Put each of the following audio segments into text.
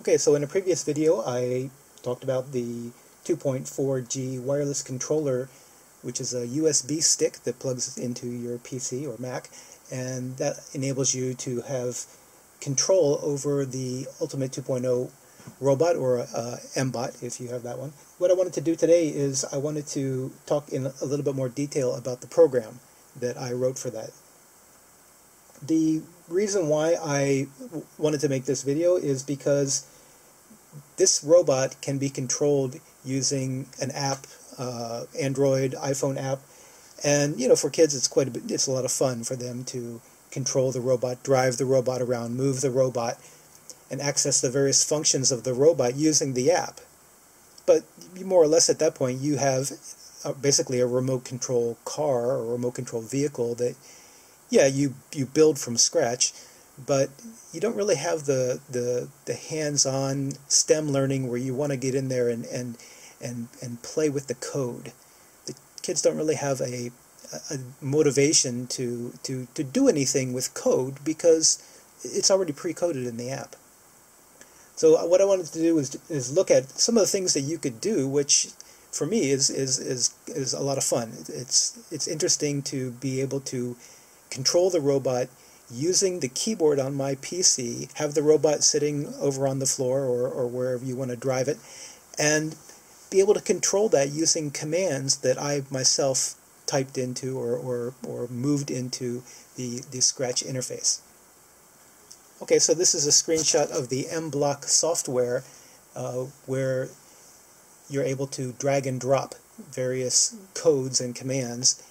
Okay, so in a previous video I talked about the 2.4G wireless controller, which is a USB stick that plugs into your PC or Mac, and that enables you to have control over the Ultimate 2.0 robot, or mBot if you have that one. What I wanted to do today is I wanted to talk in a little bit more detail about the program that I wrote for that. The reason why I wanted to make this video is because this robot can be controlled using an app, Android, iPhone app, and, you know, for kids it's a lot of fun for them to control the robot, drive the robot around, move the robot, and access the various functions of the robot using the app. But more or less at that point you have basically a remote control car or remote control vehicle that, yeah, you build from scratch, but you don't really have the hands-on STEM learning where you want to get in there and play with the code. The kids don't really have a motivation to do anything with code because it's already pre-coded in the app. So what I wanted to do is look at some of the things that you could do, which for me is a lot of fun. It's interesting to be able to control the robot using the keyboard on my PC, have the robot sitting over on the floor or wherever you want to drive it, and be able to control that using commands that I myself typed into or moved into the Scratch interface. Okay, so this is a screenshot of the mBlock software where you're able to drag and drop various codes and commands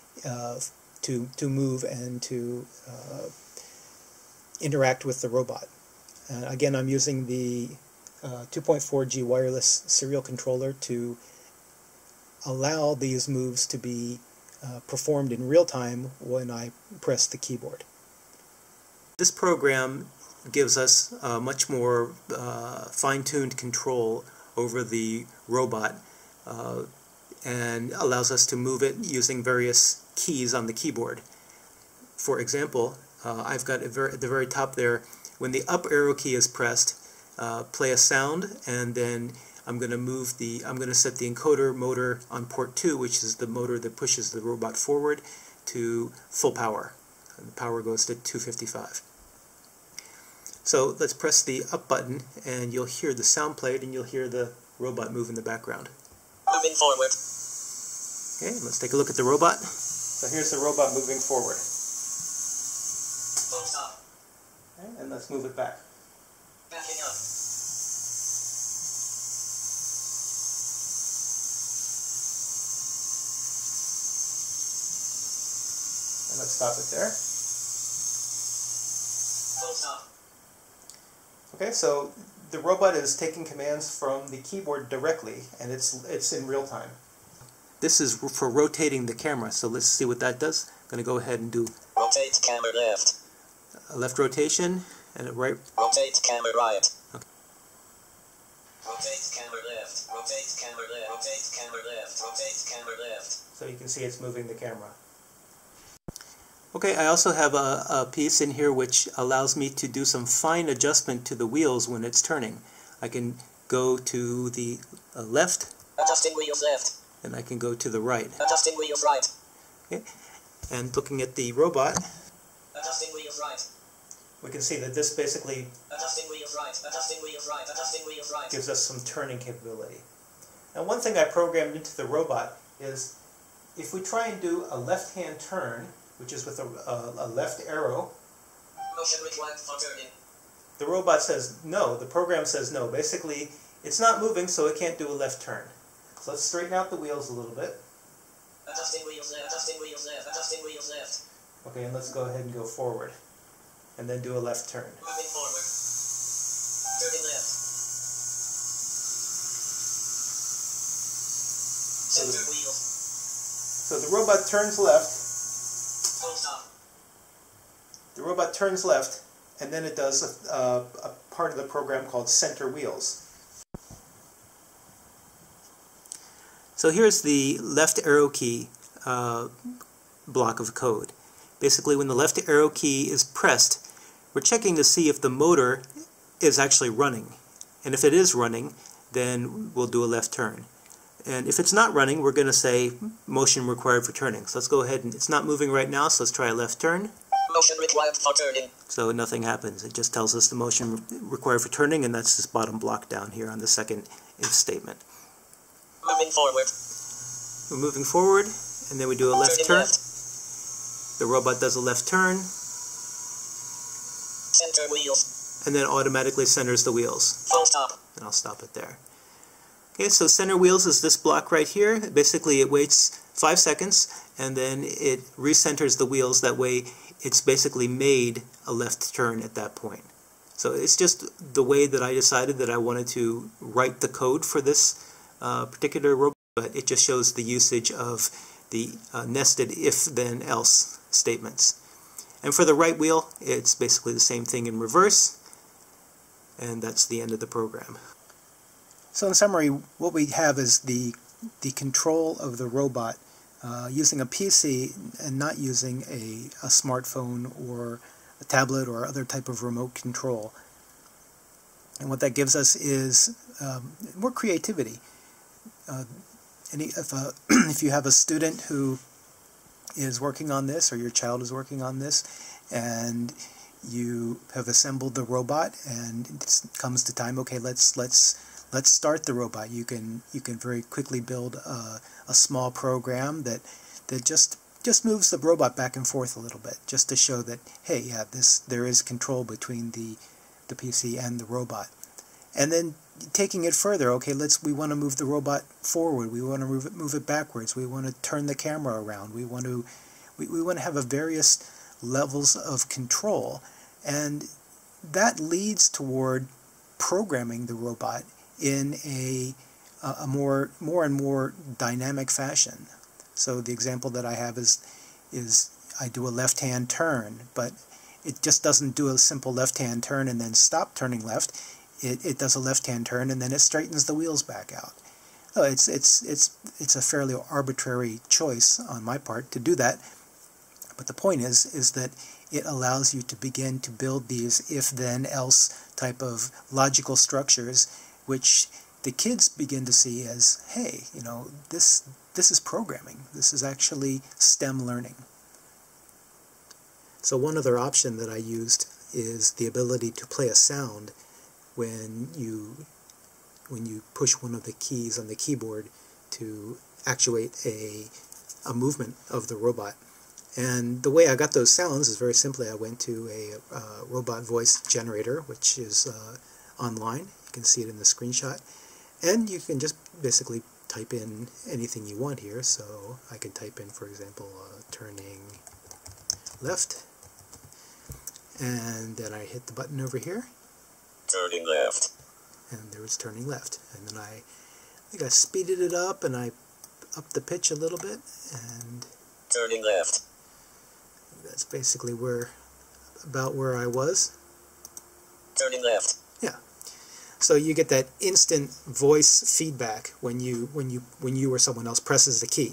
to move and to interact with the robot. Again, I'm using the 2.4G wireless serial controller to allow these moves to be performed in real time when I press the keyboard. This program gives us much more fine-tuned control over the robot and allows us to move it using various keys on the keyboard. For example, I've got at the very top there, when the up arrow key is pressed, play a sound, and then I'm going to set the encoder motor on port 2, which is the motor that pushes the robot forward, to full power. The power goes to 255. So let's press the up button, and you'll hear the sound played, and you'll hear the robot move in the background. Moving forward. Okay, let's take a look at the robot. So here's the robot moving forward. Okay, and let's move it back. Backing up. And let's stop it there. Okay, so the robot is taking commands from the keyboard directly, and it's in real time. This is for rotating the camera, so let's see what that does. I'm going to go ahead and do rotate camera left. A left rotation, and a right. Rotate camera right. Okay. Rotate camera left. Rotate camera left. Rotate camera left. Rotate camera left. So you can see it's moving the camera. Okay, I also have a piece in here which allows me to do some fine adjustment to the wheels when it's turning. I can go to the left. Adjusting wheels left. And I can go to the right. Adjusting wheels right. Okay. And looking at the robot. Adjusting wheels right. We can see that this basically adjusting wheels right. Adjusting wheels right. Adjusting wheels right. Gives us some turning capability. Now, one thing I programmed into the robot is if we try and do a left-hand turn, which is with a left arrow, motion required for turning. The robot says no. The program says no. Basically, it's not moving, so it can't do a left turn. So let's straighten out the wheels a little bit. Adjusting wheels left, adjusting wheels left, adjusting wheels left. Okay, and let's go ahead and go forward. And then do a left turn. Moving forward. Turning left. Center wheels. So the robot turns left. Full stop. The robot turns left, and then it does a part of the program called center wheels. So here's the left arrow key block of code. Basically, when the left arrow key is pressed, we're checking to see if the motor is actually running. And if it is running, then we'll do a left turn. And if it's not running, we're going to say motion required for turning. So let's go ahead and it's not moving right now, so let's try a left turn. Motion required for turning. So nothing happens. It just tells us the motion required for turning, and that's this bottom block down here on the second if statement. Moving forward. We're moving forward, and then we do a left turn. The robot does a left turn. Center wheels. And then automatically centers the wheels. Full stop. And I'll stop it there. Okay, so center wheels is this block right here. Basically, it waits 5 seconds, and then it recenters the wheels. That way, it's basically made a left turn at that point. So it's just the way that I decided that I wanted to write the code for this particular robot, but it just shows the usage of the nested if-then-else statements. And for the right wheel, it's basically the same thing in reverse, and that's the end of the program. So in summary, what we have is the control of the robot using a PC and not using a smartphone or a tablet or other type of remote control. And what that gives us is more creativity. If you have a student who is working on this, or your child is working on this, and you have assembled the robot, and it comes to time, okay, let's start the robot. You can very quickly build a small program that just moves the robot back and forth a little bit, just to show that, hey, yeah, there is control between the PC and the robot. And then taking it further, okay, we want to move the robot forward. We want to move it backwards. We want to turn the camera around. We want to have various levels of control, and that leads toward programming the robot in a more and more dynamic fashion. So the example that I have is I do a left-hand turn, but it just doesn't do a simple left-hand turn and then stop turning left. It does a left-hand turn and then it straightens the wheels back out. So it's a fairly arbitrary choice on my part to do that, but the point is that it allows you to begin to build these if-then-else type of logical structures, which the kids begin to see as, hey, you know, this is programming. This is actually STEM learning. So one other option that I used is the ability to play a sound when you push one of the keys on the keyboard to actuate a movement of the robot. And the way I got those sounds is very simply I went to a robot voice generator, which is online. You can see it in the screenshot, and you can just basically type in anything you want here. So I can type in, for example, turning left, and then I hit the button over here. Turning left. And there was turning left. And then I think I speeded it up and I upped the pitch a little bit and... Turning left. That's basically about where I was. Turning left. Yeah. So you get that instant voice feedback when you or someone else presses the key.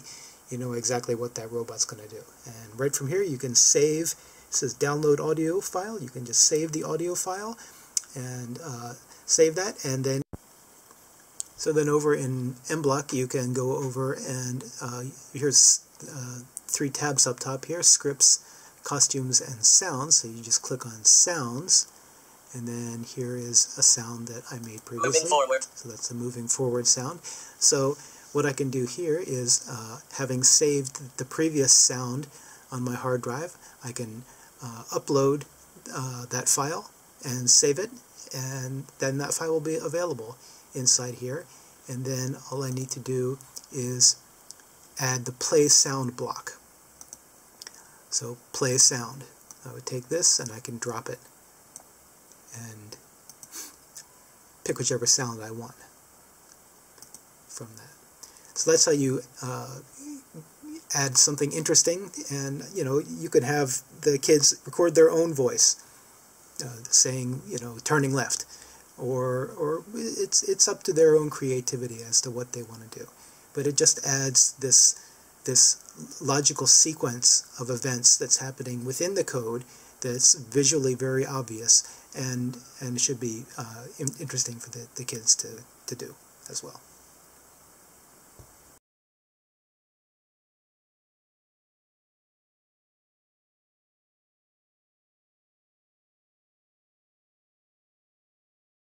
You know exactly what that robot's going to do. And right from here you can save. It says download audio file. You can just save the audio file and save that, and then over in mBlock you can go over and here's three tabs up top here: scripts, costumes, and sounds. So you just click on sounds, and then here is a sound that I made previously. Moving forward. So that's the moving forward sound. So what I can do here is, having saved the previous sound on my hard drive, I can upload that file and save it, and then that file will be available inside here. And then all I need to do is add the play sound block. So play sound. I would take this and I can drop it and pick whichever sound I want from that. So that's how you add something interesting, and you know, you could have the kids record their own voice saying, you know, turning left, or it's up to their own creativity as to what they want to do, but it just adds this this logical sequence of events that's happening within the code that's visually very obvious and should be interesting for the kids to do as well.